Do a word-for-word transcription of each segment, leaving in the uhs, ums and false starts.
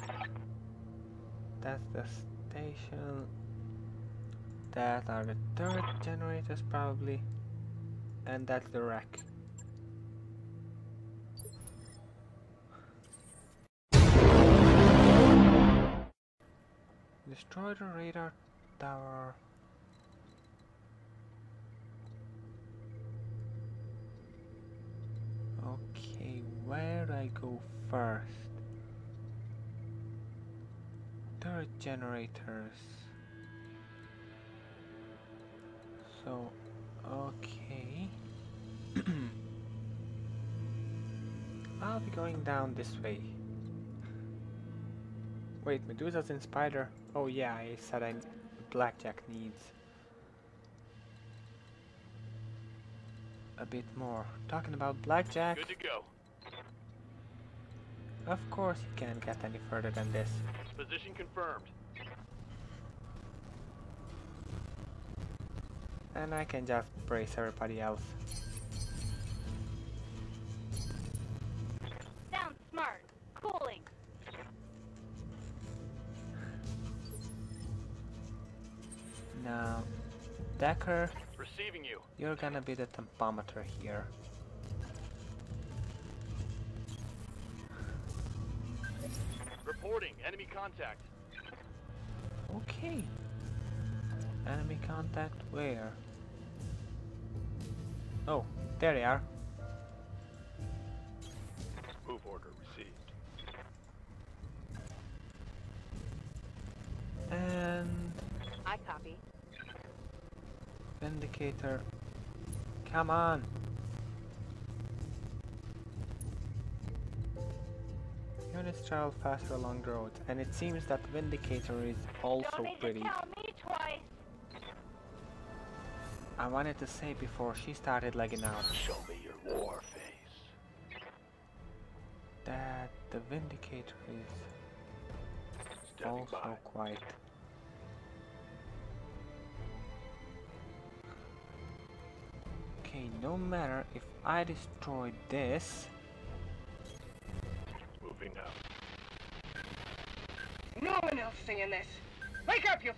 see. That's the station. That are the third generators probably. And that's the rack. Destroy the radar tower. Okay, where do I go first? Third generators. So, okay. I'll be going down this way. Wait, Medusa's in Spider. Oh yeah, I said I Blackjack needs a bit more. Talking about Blackjack. Good to go. Of course you can't get any further than this. Position confirmed. And I can just brace everybody else. Sounds smart. Cooling. Now, Dekker, receiving you. You're gonna be the tampometer here. Reporting enemy contact. Okay. Enemy contact where? Oh, there they are. Move order received. And I copy. Vindicator. Come on. Units travel faster along the road, and it seems that Vindicator is also Don't need pretty. To tell me twice. I wanted to say before she started lagging out. Show me your war face. That the Vindicator is Stepping also by. quite. Okay, no matter if I destroy this. Moving now. No one else singing this. Wake up, you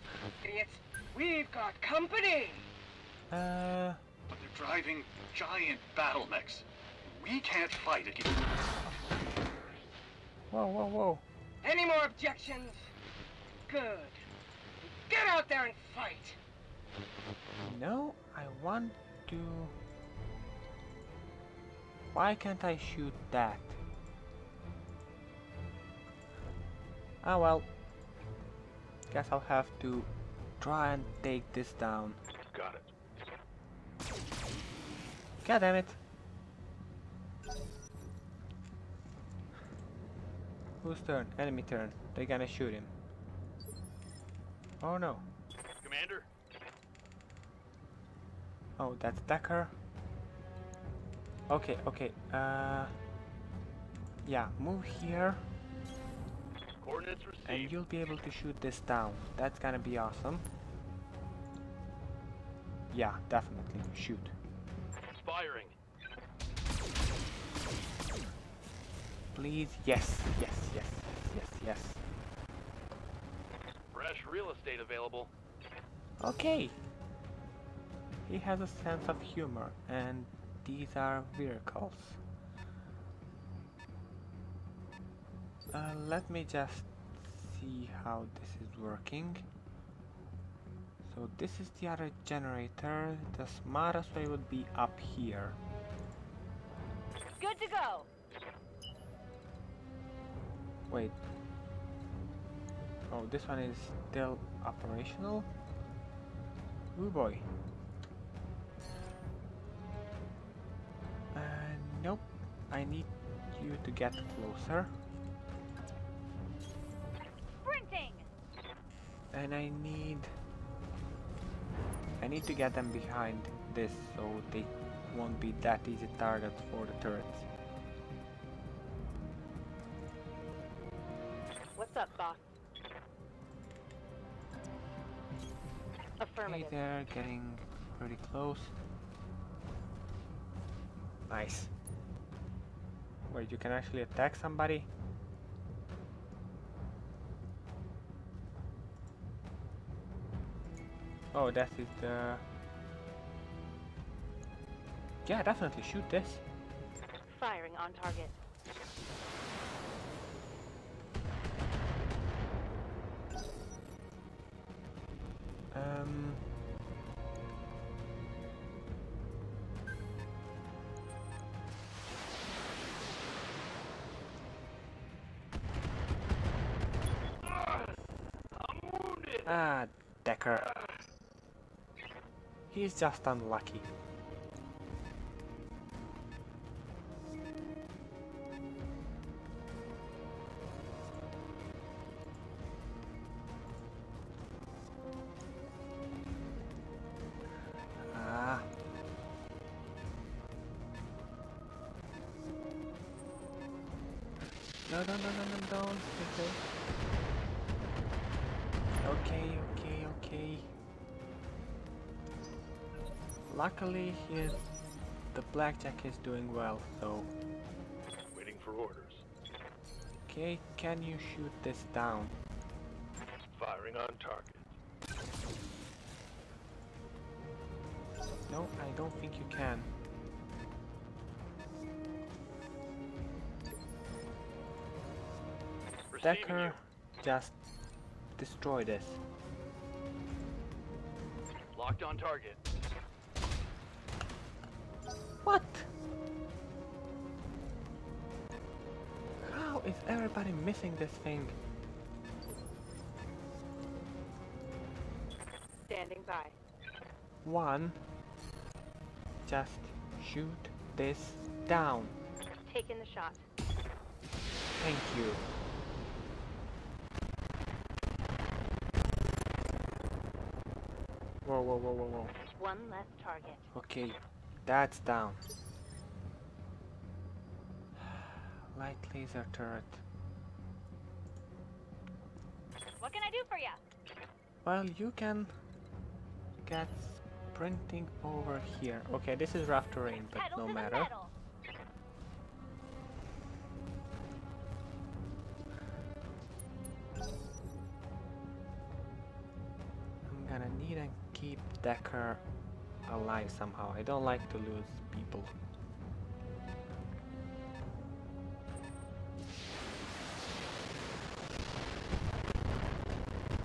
idiots! We've got company. Uh, but they're driving giant battle mechs. We can't fight it. Whoa, whoa, whoa. Any more objections? Good. Get out there and fight. No, I want to... Why can't I shoot that? Ah well. Guess I'll have to try and take this down. Got it. God damn it! Whose turn? Enemy turn. They're gonna shoot him. Oh no. Commander? Oh, that's Dekker. Okay, okay. Uh, yeah, move here. Coordinates received. And you'll be able to shoot this down. That's gonna be awesome. Yeah, definitely. Shoot. Firing. Please, yes, yes, yes, yes, yes. Fresh real estate available. Okay. He has a sense of humor, and these are vehicles. Uh, let me just see how this is working. So this is the other generator. The smartest way would be up here. Good to go. Wait. Oh, this one is still operational. Oh boy. Uh, nope. I need you to get closer. Sprinting. And I need. I need to get them behind this so they won't be that easy target for the turrets. What's up, boss? Affirmative. Hey there, getting pretty close. Nice. Wait, you can actually attack somebody? Oh, that is the... Yeah, definitely shoot this. Firing on target. Um... Ah, Dekker. He's just unlucky. Ah. No, no, no, no, no, don't. Okay. Okay, okay, okay. Luckily, his, the Blackjack is doing well, so... Waiting for orders. Okay, can you shoot this down? Firing on target. No, I don't think you can. Dekker, just... destroy this. Locked on target. What? How is everybody missing this thing? Standing by. One. Just shoot this down. Taking the shot. Thank you. Whoa, whoa, whoa, whoa, whoa. One less target. Okay, that's down. Light laser turret. What can I do for you? Well, you can get sprinting over here. Okay, this is rough terrain, but no matter. Keep Dekker alive somehow. I don't like to lose people.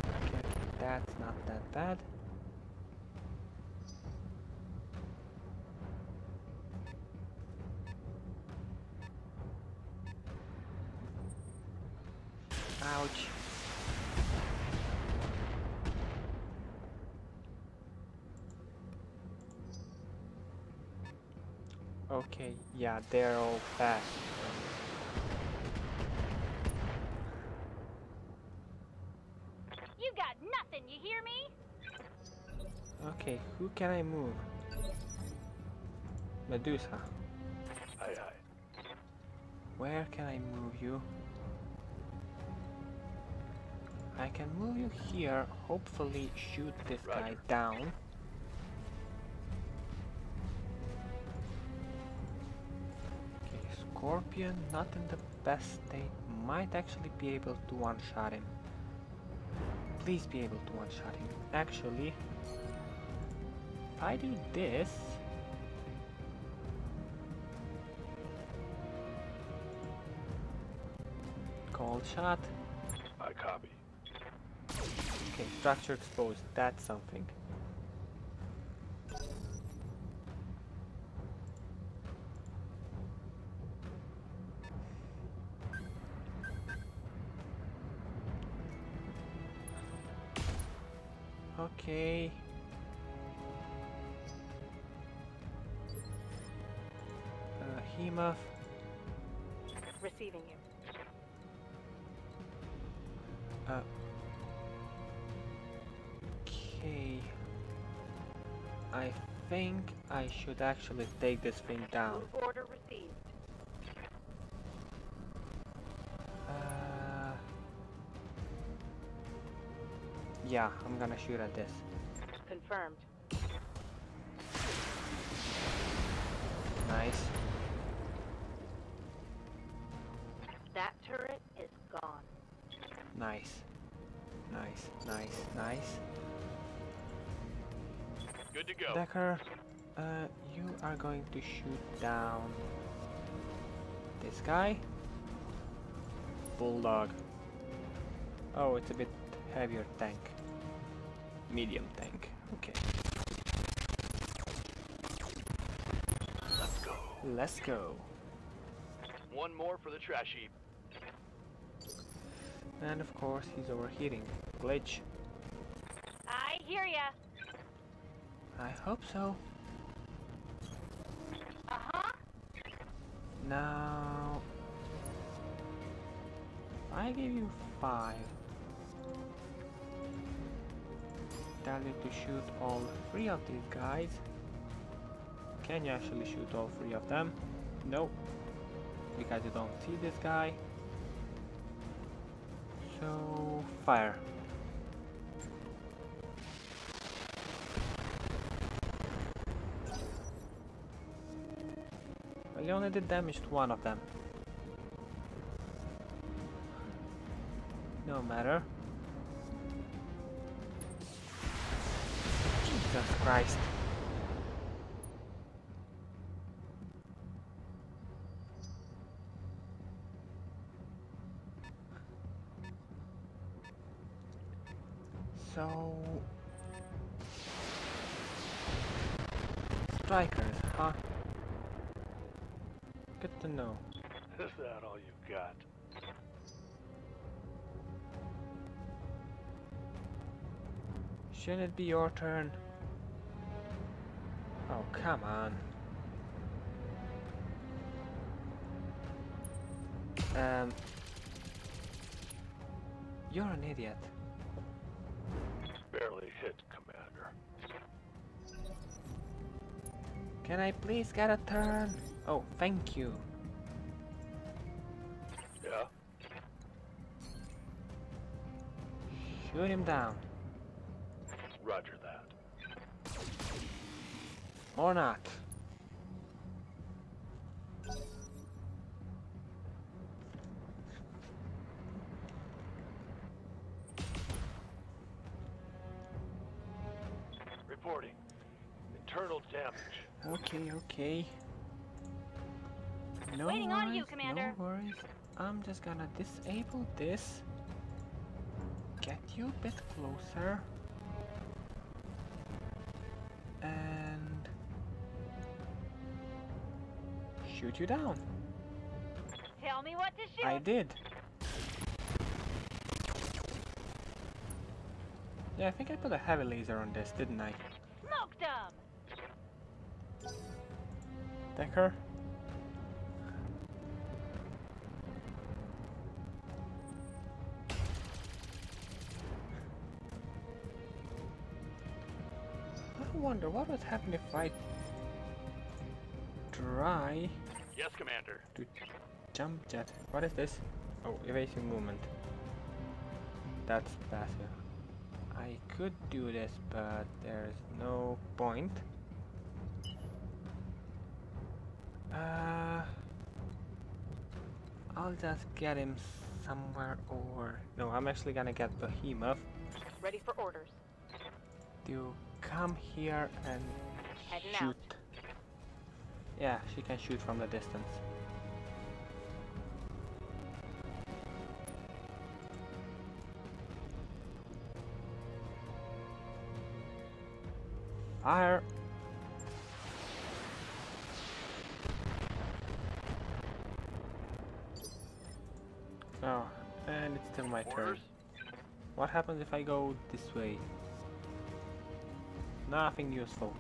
Okay, that's not that bad. Ouch. Okay, yeah, they're all fast. You got nothing, you hear me? Okay, who can I move? Medusa. Aye, aye. Where can I move you? I can move you here, hopefully shoot this Roger. guy down. Scorpion, not in the best state, might actually be able to one-shot him. Please be able to one-shot him. Actually, if I do this... Cold shot. I copy. Okay, structure exposed, that's something. Okay. Behemoth. Receiving you. Uh. Okay. I think I should actually take this thing down. Order received. Yeah, I'm gonna shoot at this. Confirmed. Nice. That turret is gone. Nice. Nice, nice, nice. Good to go. Dekker, uh, you are going to shoot down this guy. Bulldog. Oh, it's a bit heavier tank. Medium tank. Okay. Let's go. Let's go. One more for the trash heap. And of course he's overheating. Glitch. I hear ya. I hope so. Uh-huh. Now I give you five. Tell you to shoot all three of these guys. Can you actually shoot all three of them? No. Because you don't see this guy. So fire. Well, you only did damage to one of them. No matter. Jesus Christ. So... strikers, huh? Good to know. Is that all you got? Shouldn't it be your turn? Oh, come on. Um... You're an idiot. Barely hit, Commander. Can I please get a turn? Oh, thank you. Yeah? Shoot him down. Roger that. Or not. Reporting. Internal damage. Okay, okay. No Waiting worries, on you, Commander. No worries. I'm just gonna disable this. Get you a bit closer. And... shoot you down. Tell me what to shoot. I did. Yeah, I think I put a heavy laser on this, didn't I? Smoked up. Dekker. I wonder what would happen if I try. Yes, Commander. To jump jet. What is this? Oh, evasive movement. That's passive. I could do this, but there's no point. Uh, I'll just get him somewhere or... no, I'm actually gonna get Behemoth. Ready for orders. You come here and Heading shoot. Out. Yeah, she can shoot from the distance. Fire! Oh, and it's still my turn. What happens if I go this way? Nothing useful.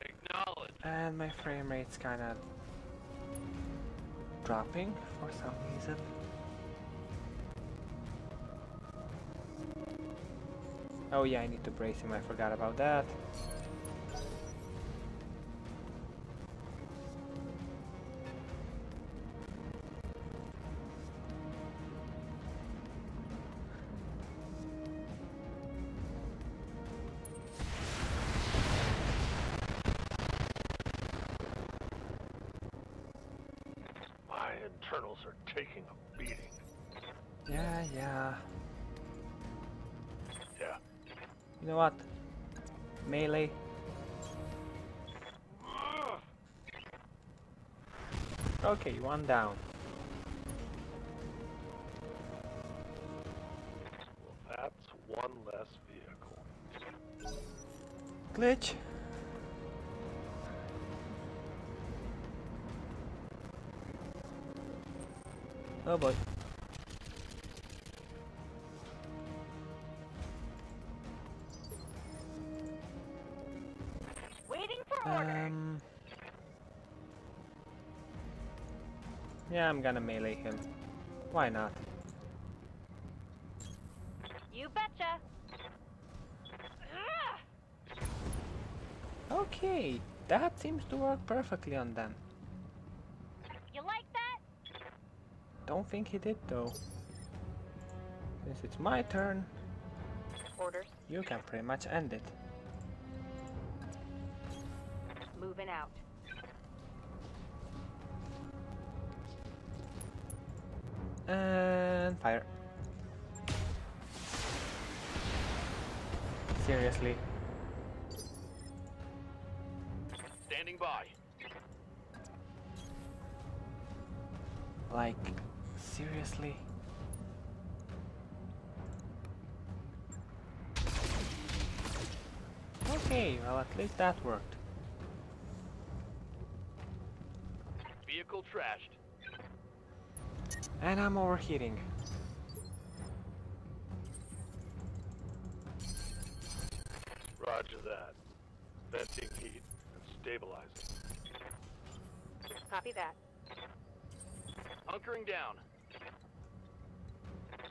Acknowledge. And my frame rate's kinda... dropping for some reason. Oh yeah, I need to brace him, I forgot about that. Turtles are taking a beating. Yeah, yeah. Yeah. You know what? Melee. Okay, one down. Well, that's one less vehicle. Glitch. Oh boy. Waiting for order. Um, yeah, I'm gonna melee him. Why not? You betcha. Okay, that seems to work perfectly on them. Don't think he did though. Since it's my turn, orders. You can pretty much end it. Moving out. And fire. Seriously. Standing by. Like. Seriously? Okay, well at least that worked. Vehicle trashed. And I'm overheating. Roger that. Venting heat and stabilizing. Copy that. Hunkering down.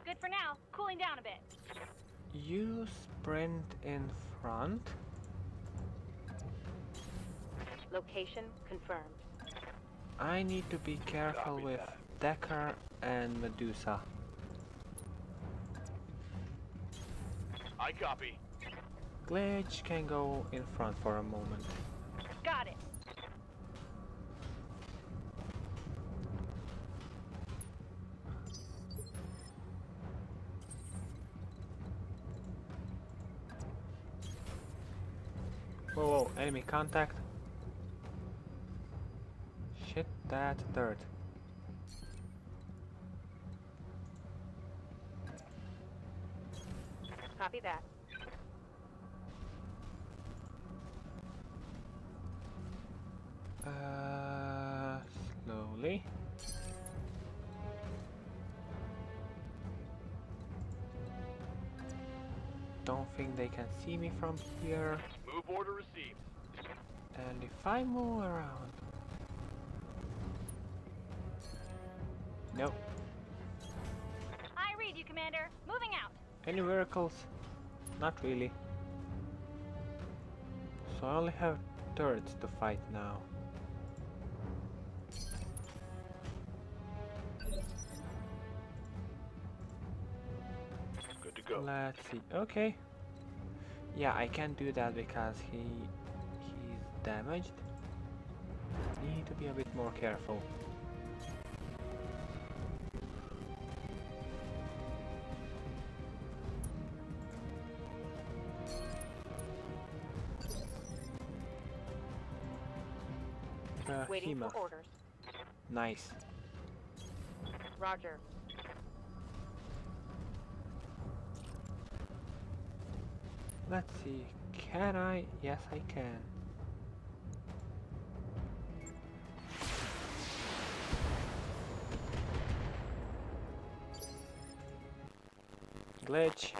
Good for now. Cooling down a bit. You sprint in front. Location confirmed. I need to be careful with Dekker and Medusa. I copy. Glitch can go in front for a moment. Got it. Whoa, whoa, enemy contact. Shit, that dirt. Copy that. Uh, slowly. Don't think they can see me from here. Order received. And if I move around... Nope. I read you, Commander. Moving out. Any miracles? Not really. So I only have turrets to fight now. Good to go. Let's see. Okay. Yeah, I can't do that because he he's damaged. Need to be a bit more careful. Uh, Waiting Hema. For orders. Nice. Roger. Let's see, can I? Yes, I can. Glitch.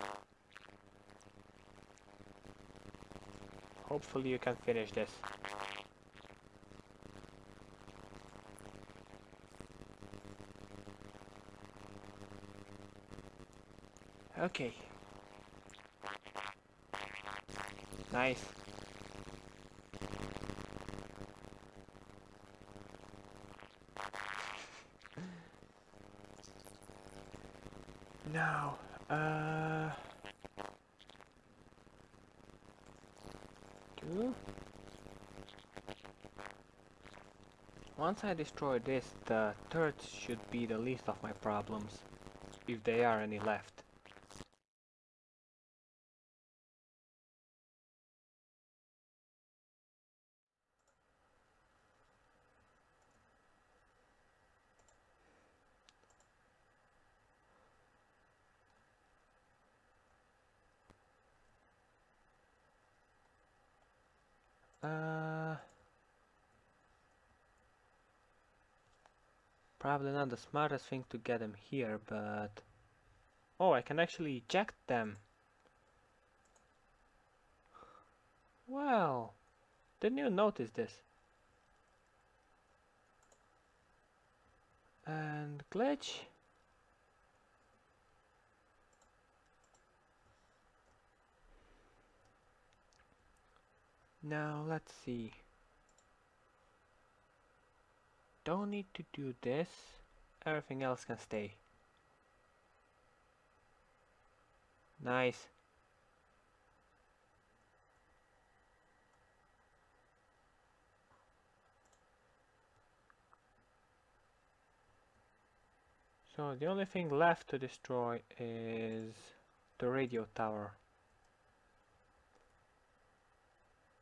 Hopefully you can finish this. Okay. Nice. Now, uh, two. Once I destroy this, the turrets should be the least of my problems, if there are any left. Uh, probably not the smartest thing to get them here, but... Oh, I can actually eject them. Well, didn't you notice this? And Glitch? Now, let's see. Don't need to do this. Everything else can stay. Nice. So, the only thing left to destroy is the radio tower.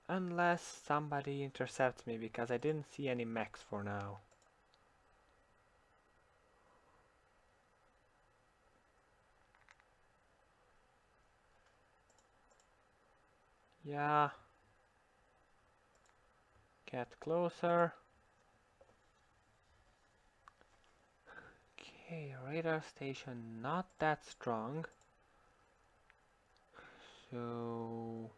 Unless somebody intercepts me, because I didn't see any mechs for now. Yeah. Get closer. Okay, radar station not that strong. So...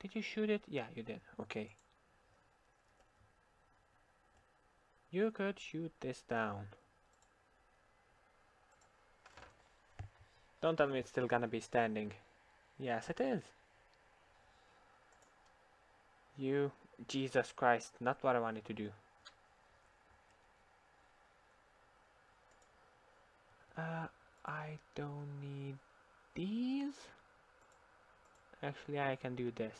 Did you shoot it? Yeah, you did. Okay. You could shoot this down. Don't tell me it's still gonna be standing. Yes, it is. You... Jesus Christ, not what I wanted to do. Uh, I don't need these. Actually, I can do this.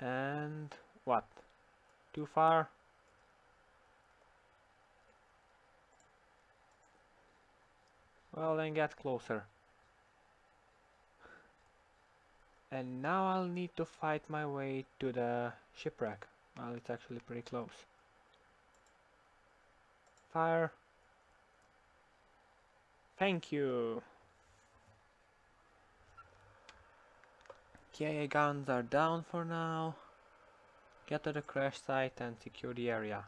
And what? Too far? Well, then get closer. And now I'll need to fight my way to the shipwreck. Well, it's actually pretty close. Fire. Thank you. K A guns are down for now. Get to the crash site and secure the area.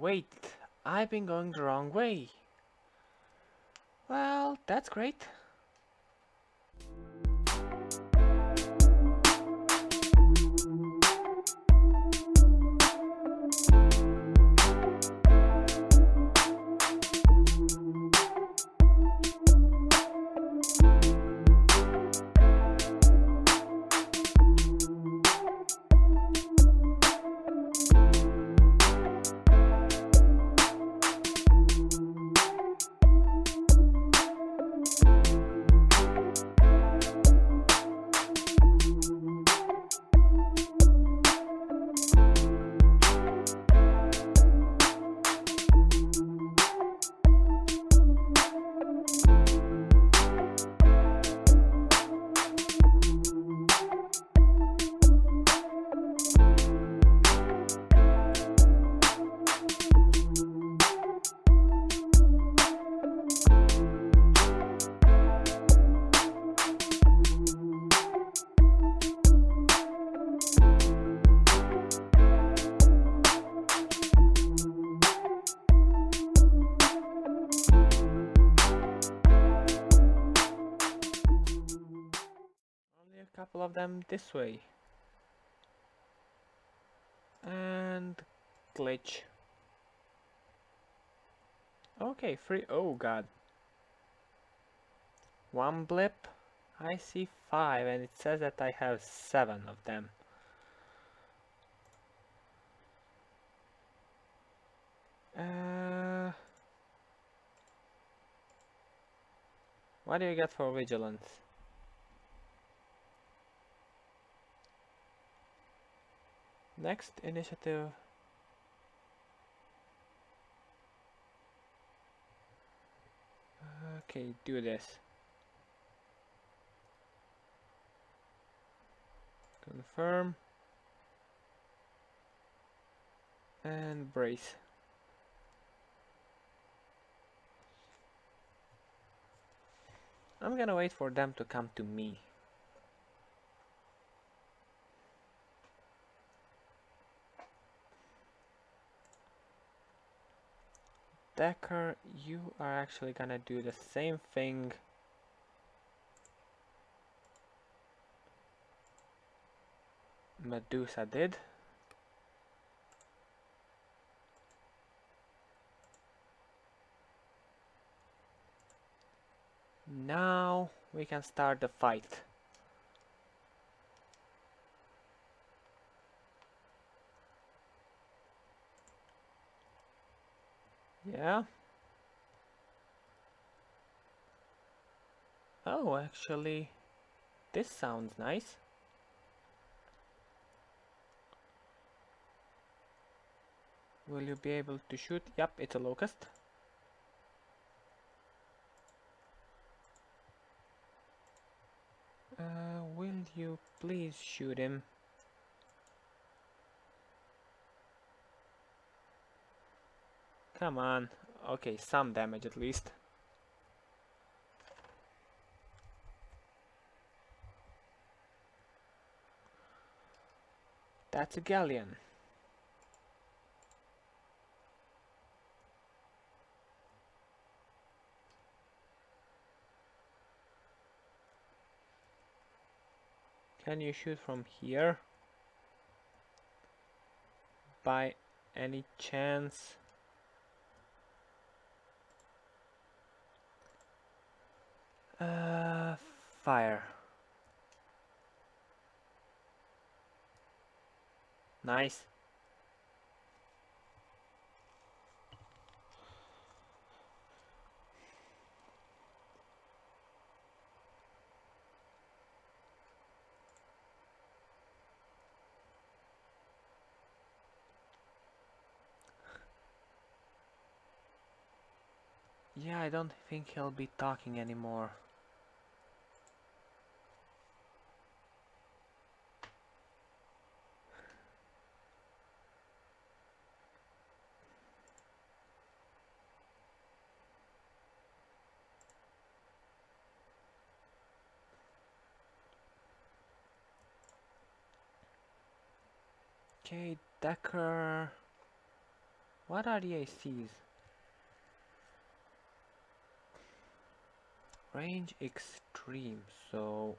Wait, I've been going the wrong way. Well, that's great. Thank you. couple of them this way. And glitch. Okay, three. Oh god. One blip. I see five, and it says that I have seven of them. Uh, what do you get for vigilance? Next initiative. Okay, do this. Confirm. And brace. I'm gonna wait for them to come to me. Dekker, you are actually gonna do the same thing. Medusa did. Now we can start the fight. Yeah. Oh, actually, this sounds nice. Will you be able to shoot? Yep, it's a locust. Uh, will you please shoot him? Come on. Okay, some damage at least. That's a galleon. Can you shoot from here? By any chance? Uh, fire. Nice. Yeah, I don't think he'll be talking anymore. Okay, Dekker. What are the A Cs? Range extreme, so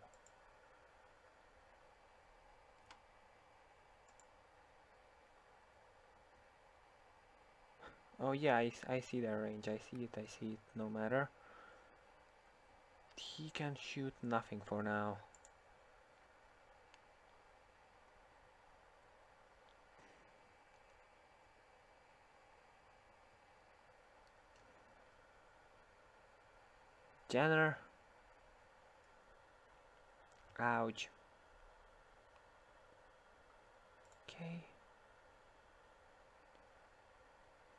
oh yeah, I, I see that range, I see it, I see it, no matter. He can shoot nothing for now. Jenner. Ouch. Okay.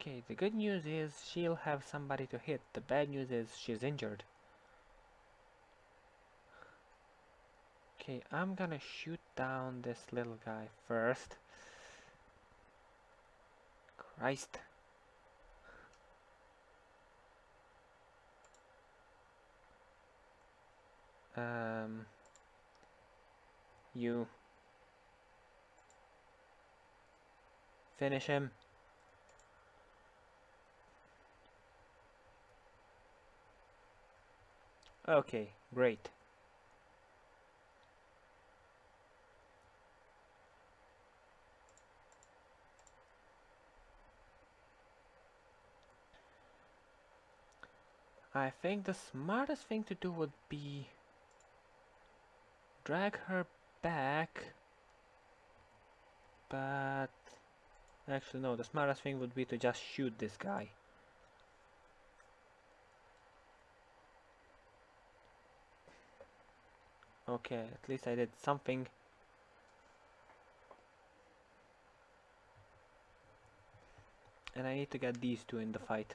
Okay, the good news is she'll have somebody to hit. The bad news is she's injured. Okay, I'm gonna shoot down this little guy first. Christ. Um, you finish him. Okay, great. I think the smartest thing to do would be drag her back, but actually no, the smartest thing would be to just shoot this guy. Okay, at least I did something. And I need to get these two in the fight.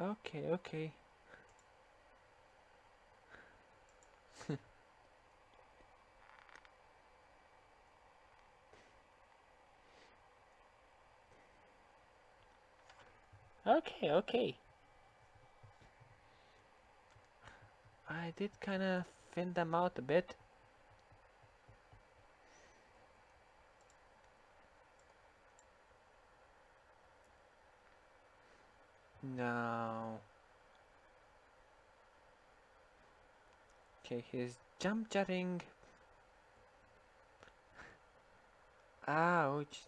Okay, okay. Okay, okay. I did kind of thin them out a bit. No. Okay, he's jump jutting. Ouch.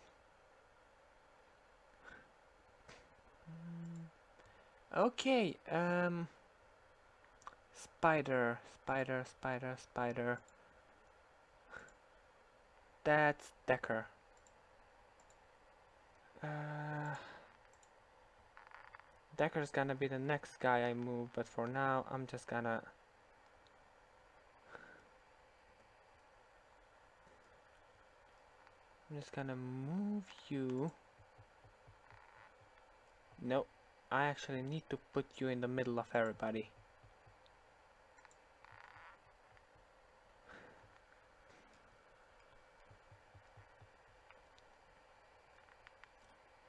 Okay, um, spider, spider, spider, spider. That's Dekker. Uh, Dekker's gonna be the next guy I move, but for now I'm just gonna I'm just gonna move you. Nope. I actually need to put you in the middle of everybody.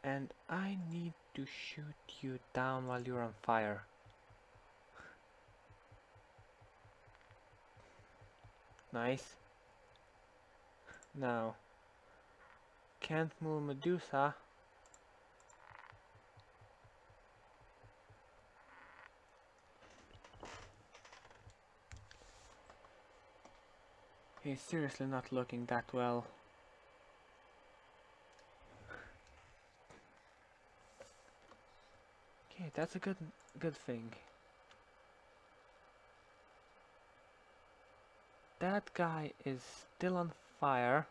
And I need to shoot you down while you're on fire. Nice. Now, can't move Medusa. He's seriously not looking that well. Okay, that's a good good thing. That guy is still on fire.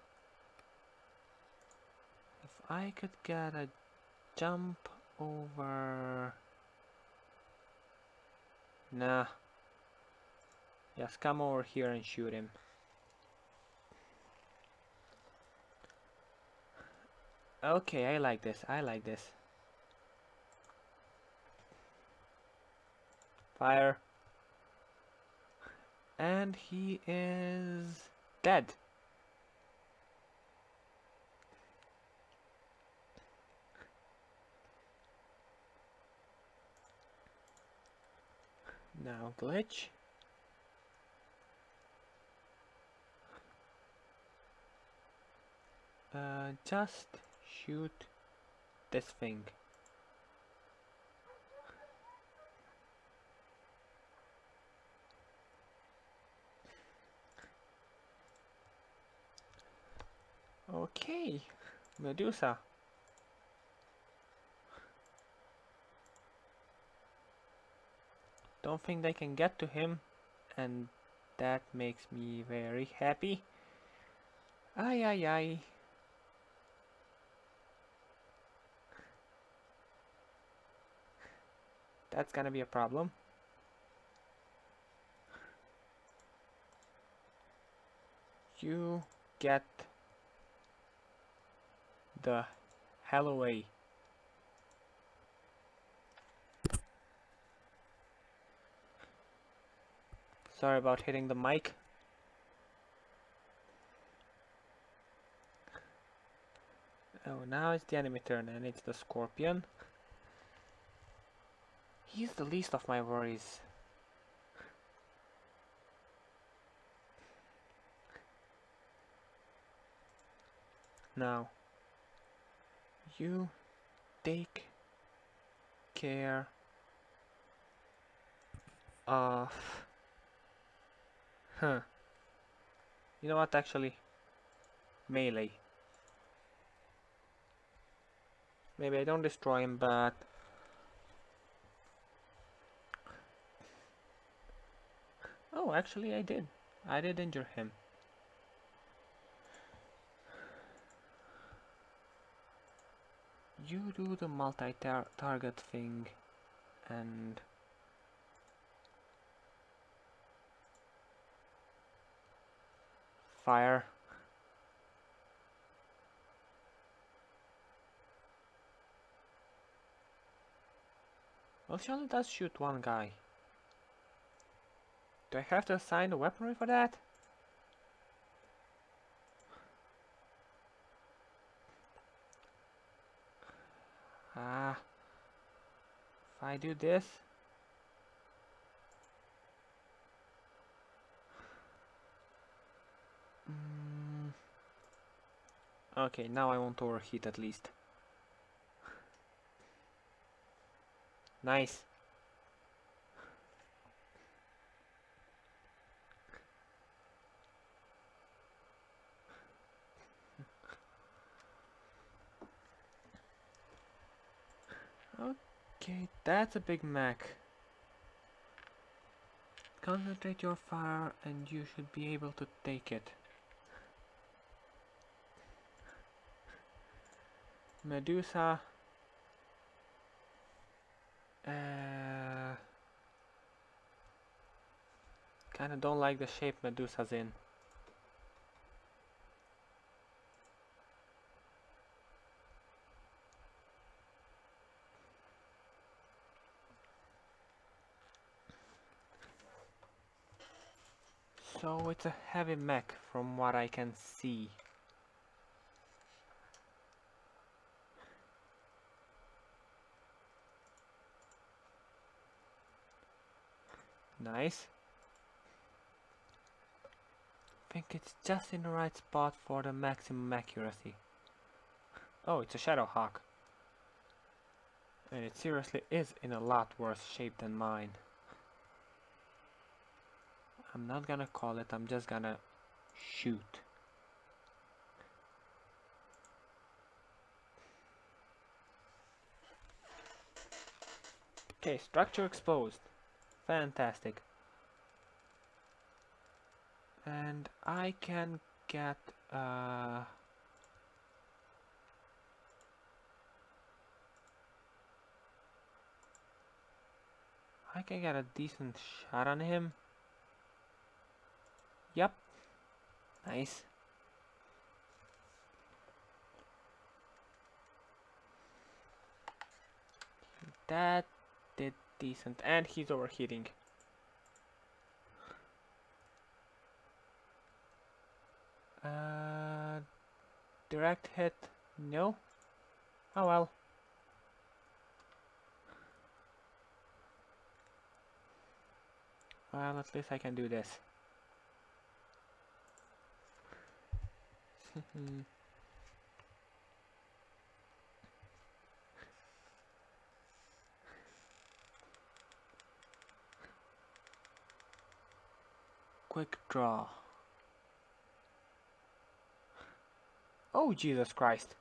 If I could get a jump over... Nah. Just come over here and shoot him. Okay, I like this, I like this. Fire. And he is dead. Now Glitch. Uh, just... shoot this thing. Okay, Medusa. Don't think they can get to him, and that makes me very happy. Ay ay ay. That's gonna be a problem. You get the hell away. Sorry about hitting the mic. Oh, now it's the enemy turn and it's the Scorpion. He's the least of my worries. Now, you take care of... Huh. You know what, actually? Melee. Maybe I don't destroy him, but... Oh, actually I did. I did injure him. You do the multi-target thing and... Fire. Well, she only does shoot one guy. Do I have to assign a weaponry for that? Ah. If I do this... Mm. Okay, now I won't overheat at least. Nice. Okay, that's a big Mac. Concentrate your fire and you should be able to take it. Medusa. Uh, kinda don't like the shape Medusa's in. So it's a heavy mech from what I can see. Nice. I think it's just in the right spot for the maximum accuracy. Oh, it's a Shadowhawk. And it seriously is in a lot worse shape than mine. I'm not gonna call it, I'm just gonna shoot. Okay, structure exposed. Fantastic. And I can get uh, I can get a decent shot on him. Yep. Nice. That did decent, and he's overheating. Uh, direct hit, no. Oh well. Well, at least I can do this. Quick draw. Oh, Jesus Christ.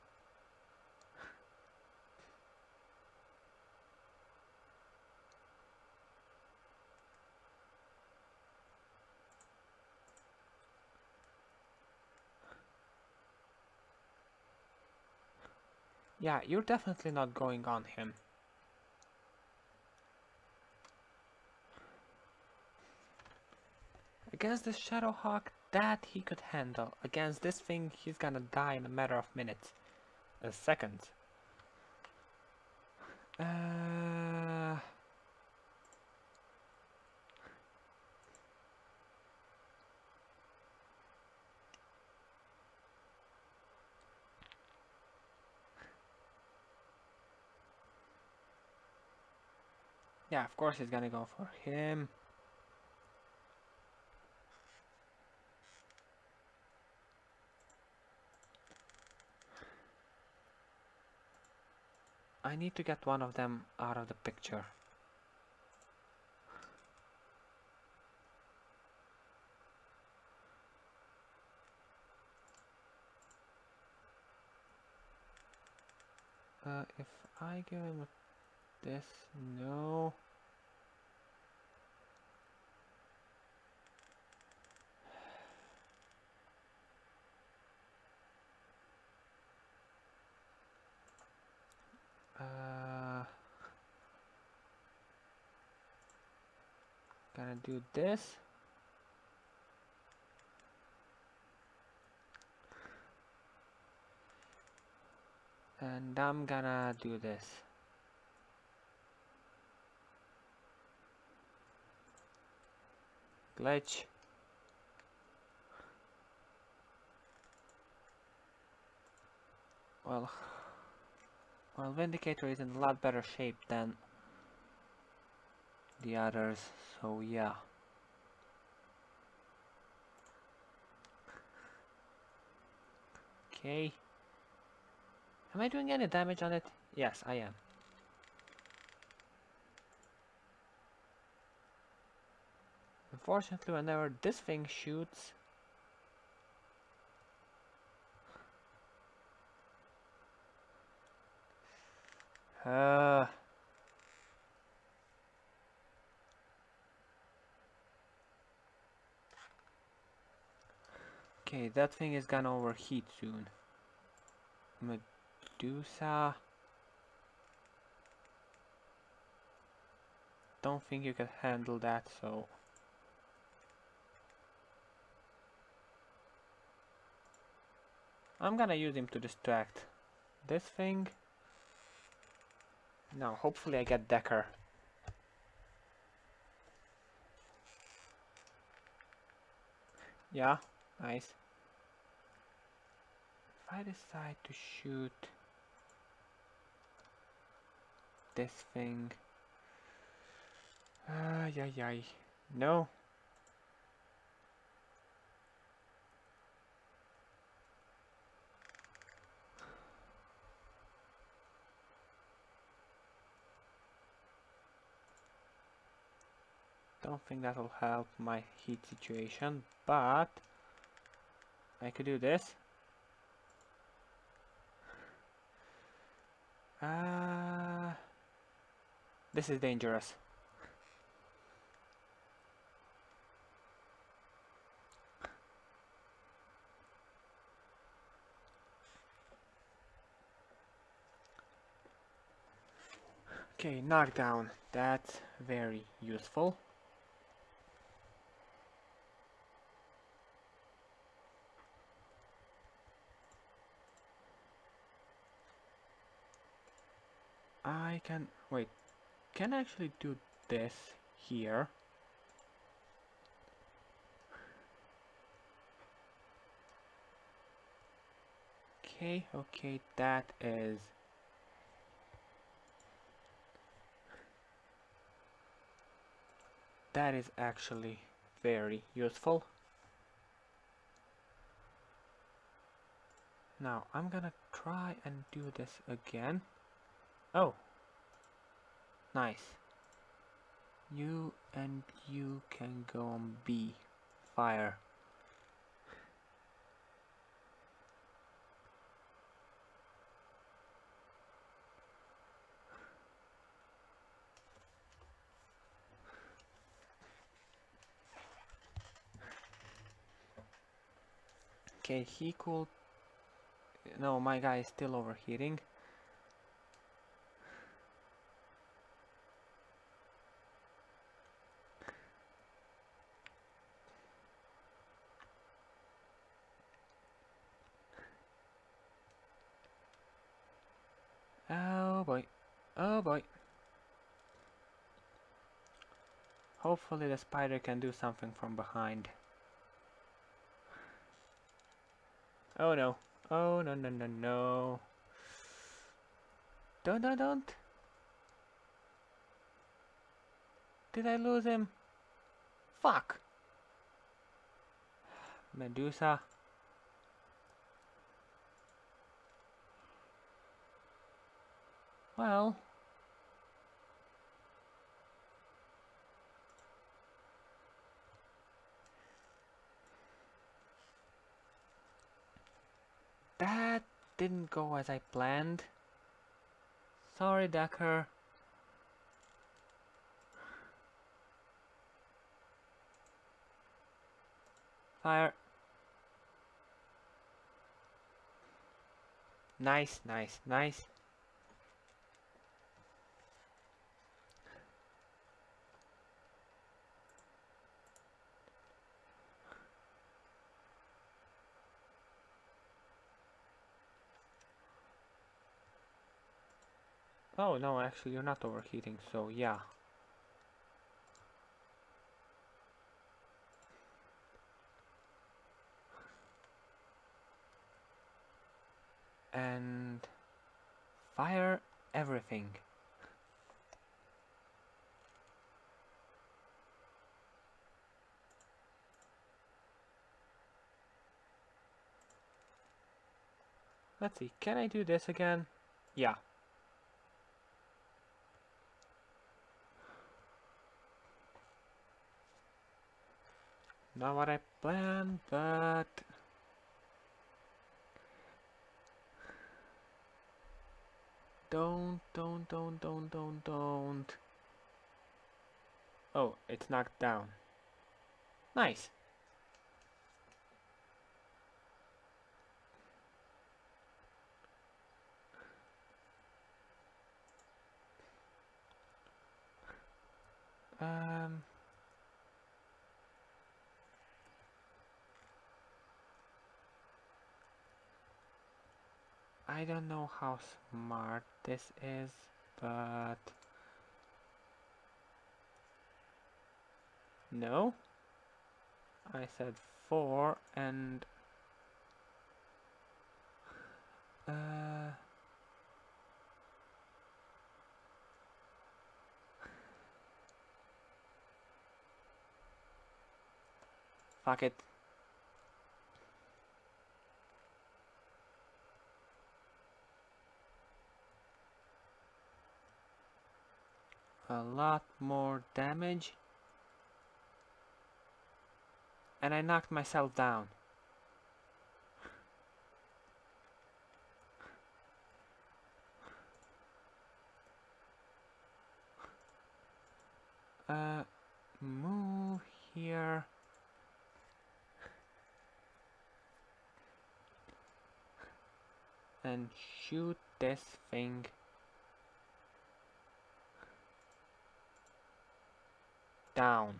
Yeah, you're definitely not going on him. Against the Shadowhawk, that he could handle. Against this thing, he's gonna die in a matter of minutes. A second. Uh... Yeah, of course he's gonna go for him. I need to get one of them out of the picture. Uh, if I give him this, no. Uh, gonna do this. And I'm gonna do this. Glitch. Well, well, Vindicator is in a lot better shape than the others, so yeah. Okay. Am I doing any damage on it? Yes, I am. Unfortunately, whenever this thing shoots, uh, okay, that thing is gonna overheat soon. Med Medusa. Don't think you can handle that, so I'm gonna use him to distract this thing. Now hopefully I get Dekker. Yeah, nice. If I decide to shoot this thing. Ay, ay, ay. No. Don't think that'll help my heat situation, but I could do this. Ah. Uh, This is dangerous. Okay, knockdown. That's very useful. I can... wait. Can actually do this here. Okay, okay, that is that is actually very useful. Now I'm gonna try and do this again. Oh. Nice. You and you can go on B. Fire. Okay, he could... No, my guy is still overheating. Oh boy. Hopefully the spider can do something from behind. Oh no. Oh no no no no. Don't don't don't. Did I lose him? Fuck. Medusa. Well... that didn't go as I planned. Sorry, Dekker. Fire. Nice, nice, nice. Oh, no, actually, you're not overheating, so yeah. And fire everything. Let's see, can I do this again? Yeah. Not what I planned, but... Don't, don't, don't, don't, don't, don't... Oh, it's knocked down. Nice! Um... I don't know how smart this is, but... No? I said four and... Uh... Fuck it. A lot more damage, and I knocked myself down. Uh, move here. And shoot this thing. Down.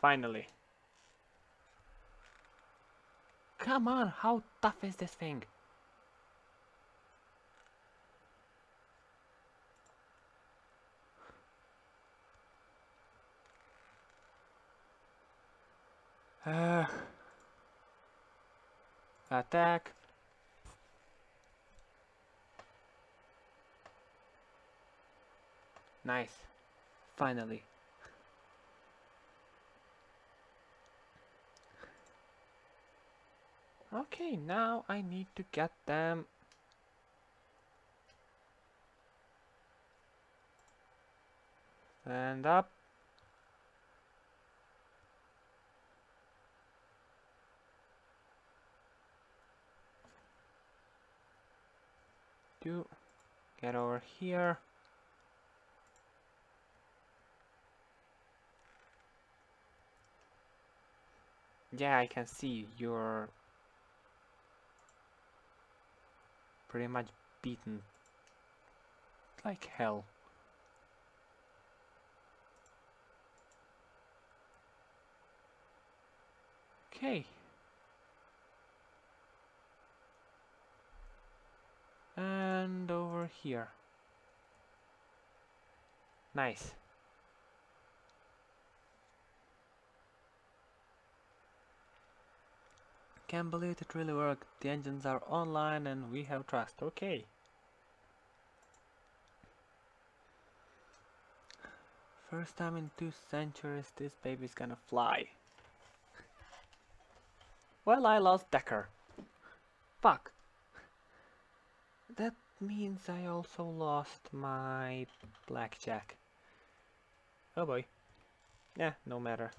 Finally. Come on, how tough is this thing? Uh, attack. Nice, finally. Okay, now I need to get them. Stand up. Do get over here. Yeah, I can see you're pretty much beaten like hell. Okay. And over here. Nice. Can't believe it really worked. The engines are online and we have trust. Okay. First time in two centuries this baby's gonna fly. Well, I lost Dekker. Fuck. That means I also lost my blackjack. Oh boy. Yeah, no matter.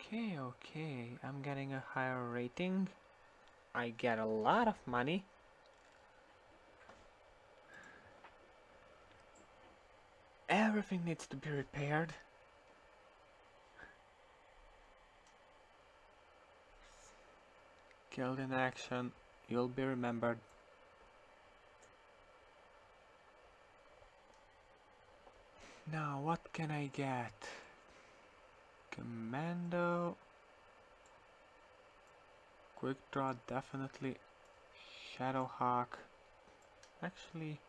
Okay, okay. I'm getting a higher rating. I get a lot of money. Everything needs to be repaired. Killed in action, you'll be remembered. Now, what can I get? Commando. Quick draw, definitely. Shadowhawk. Actually,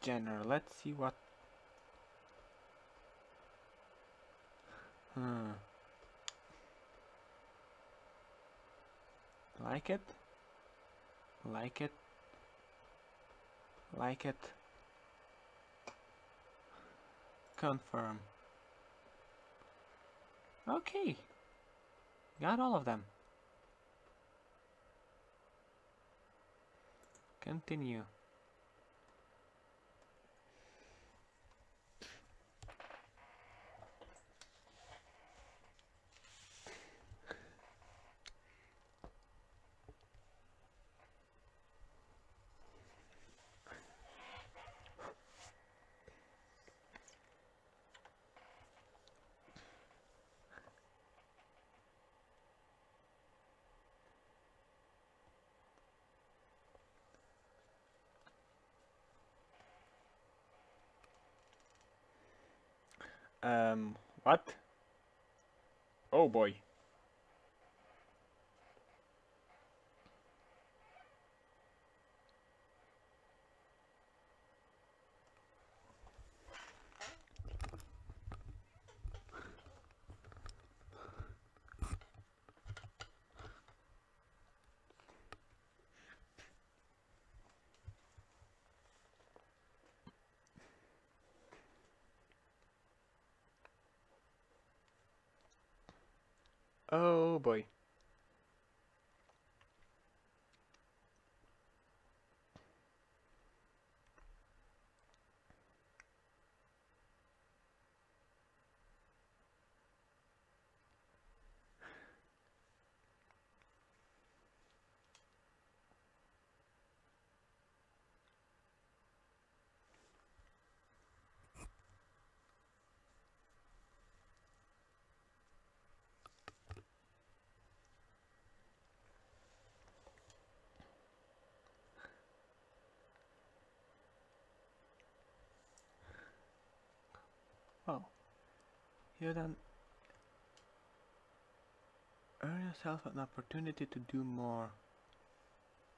Jenner. Let's see what. Hmm. Like it. Like it. Like it. Confirm. Okay. Got all of them. Continue. Um, what? Oh boy. Oh boy. Oh, you done earn yourself an opportunity to do more.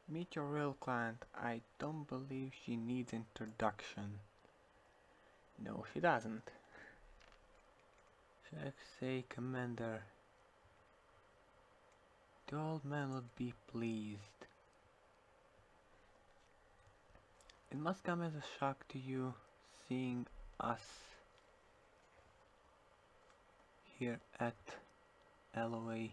Meet your real client. I don't believe she needs introduction. No, she doesn't. Should I say Commander? The old man would be pleased. It must come as a shock to you seeing us here at L O A.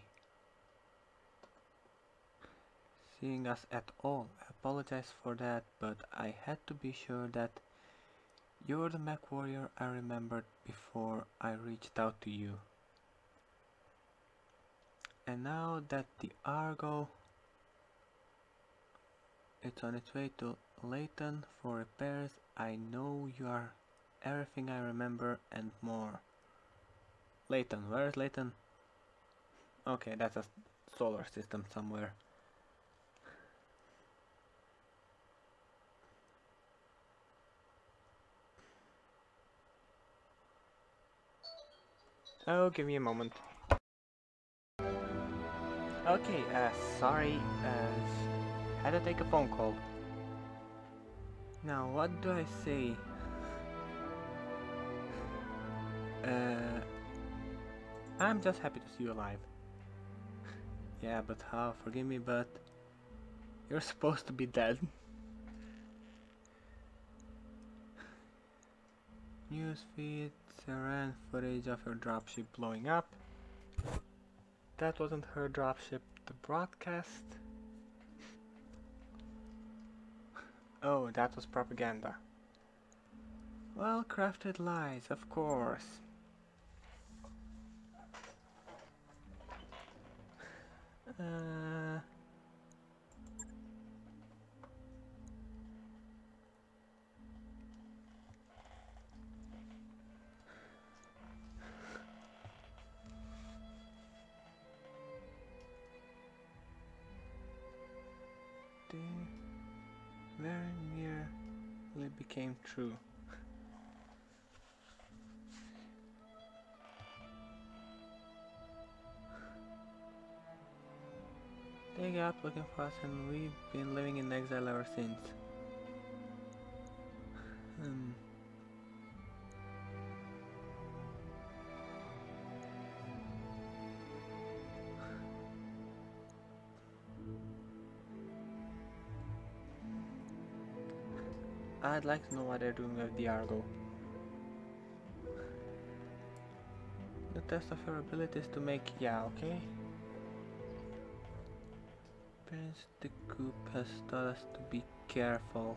Seeing us at all, I apologize for that, but I had to be sure that you're the MechWarrior I remembered before I reached out to you. And now that the Argo it's on its way to Leyton for repairs, I know you are everything I remember and more. Leyton, where is Leyton? Okay, that's a solar system somewhere. Oh, give me a moment. Okay, uh, sorry, uh, had to take a phone call. Now, what do I say? Uh... I'm just happy to see you alive. Yeah, but how? Forgive me, but you're supposed to be dead. Newsfeed, Saran footage of her dropship blowing up. That wasn't her dropship, the broadcast. Oh, that was propaganda. Well crafted lies, of course. Uh, they very nearly became true. They got looking for us and we've been living in exile ever since. um. I'd like to know what they're doing with the Argo. The test of your ability is to make... yeah, okay. Prince the Coop has taught us to be careful.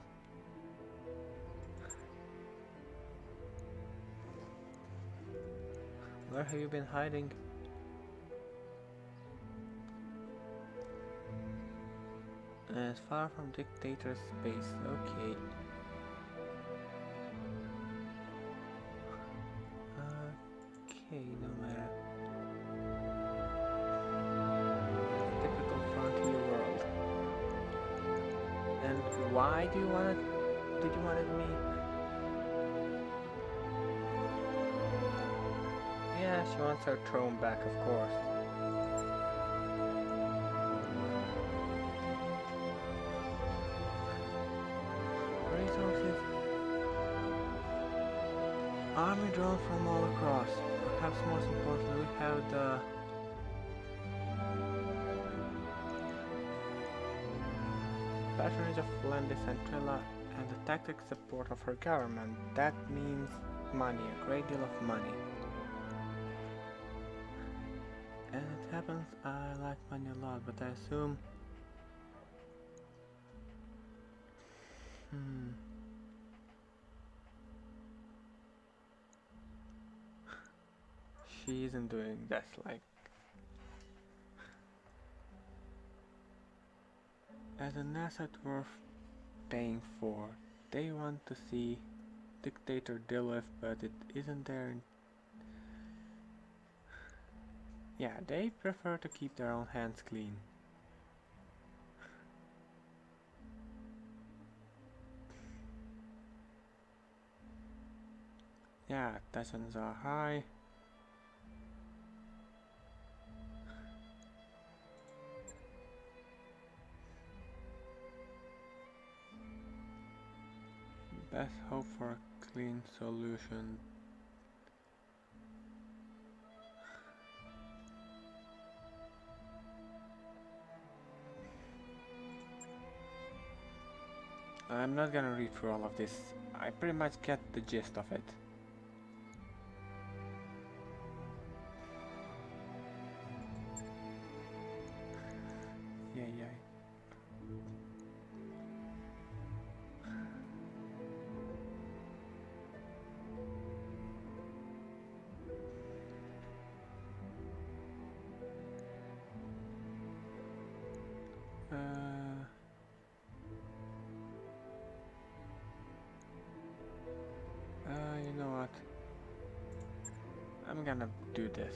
Where have you been hiding? As far from dictator's space, okay. Okay, no matter. Why do you want it? Did you want it me? Yeah, she wants her throne back, of course. Resources. Army drawn from all across. Perhaps most importantly, we have the... patronage of Landis, Centrella, and the tactic support of her government. That means money, a great deal of money. As it happens, I like money a lot, but I assume... Hmm... she isn't doing this, like... As an asset worth paying for, they want to see Dictator deal with, but it isn't there. Yeah, they prefer to keep their own hands clean. Yeah, tensions are high. Best hope for a clean solution. I'm not gonna read through all of this. I pretty much get the gist of it. Yeah, yeah. I'm gonna do this.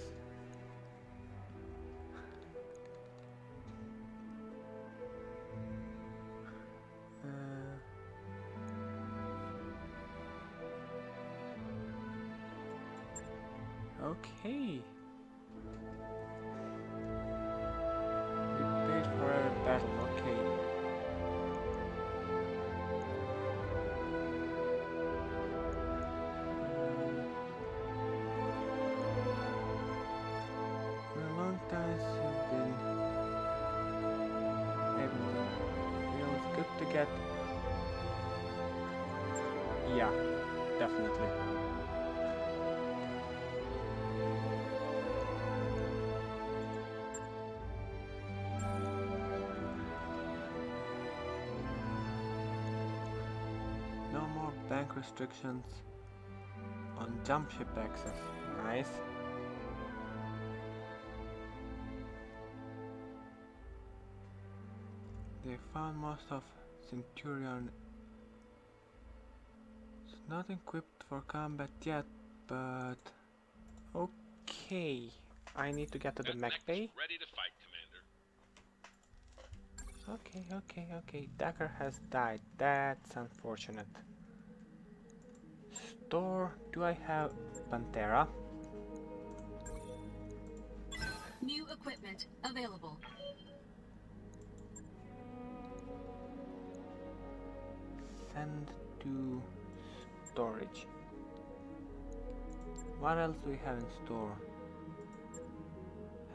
Uh, okay. We paid for a battle, okay. Yeah, definitely. Bank restrictions on jump ship access. Nice. They found most of Centurion. It's not equipped for combat yet, but okay. I need to get to the mech bay. Ready to fight, Commander. Okay, okay, okay. Dekker has died. That's unfortunate. Store. Do I have Pantera? New equipment available. Send to storage. What else do we have in store?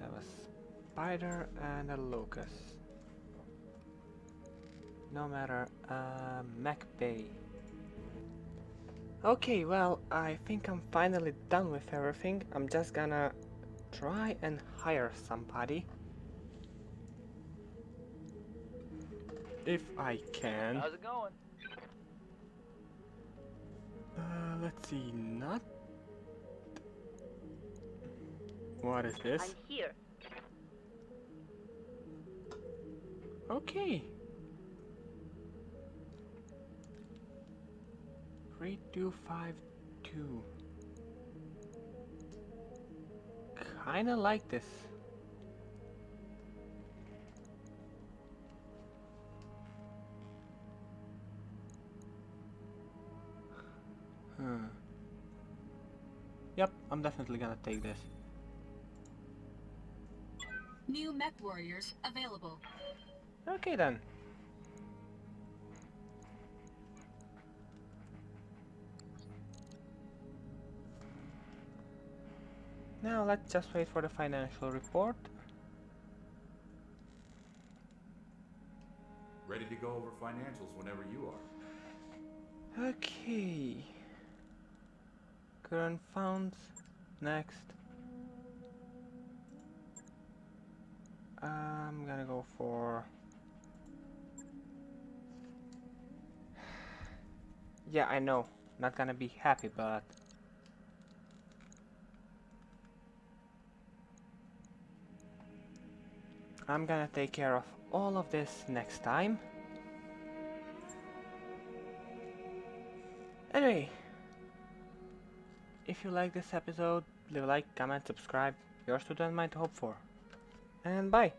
Have a spider and a locust. No matter, uh, mech bay. Okay, well, I think I'm finally done with everything. I'm just gonna try and hire somebody. If I can. How's it going? Uh, let's see, not... What is this? I'm here. Okay. three two five two. Kinda like this. Huh. Yep, I'm definitely gonna take this. New MechWarriors available. Okay then. Now let's just wait for the financial report. Ready to go over financials whenever you are. Okay. Current funds. Next. I'm gonna go for... Yeah, I know. Not gonna be happy, but... I'm gonna take care of all of this next time. Anyway. If you like this episode, leave a like, comment, subscribe. Your student might hope for. And bye!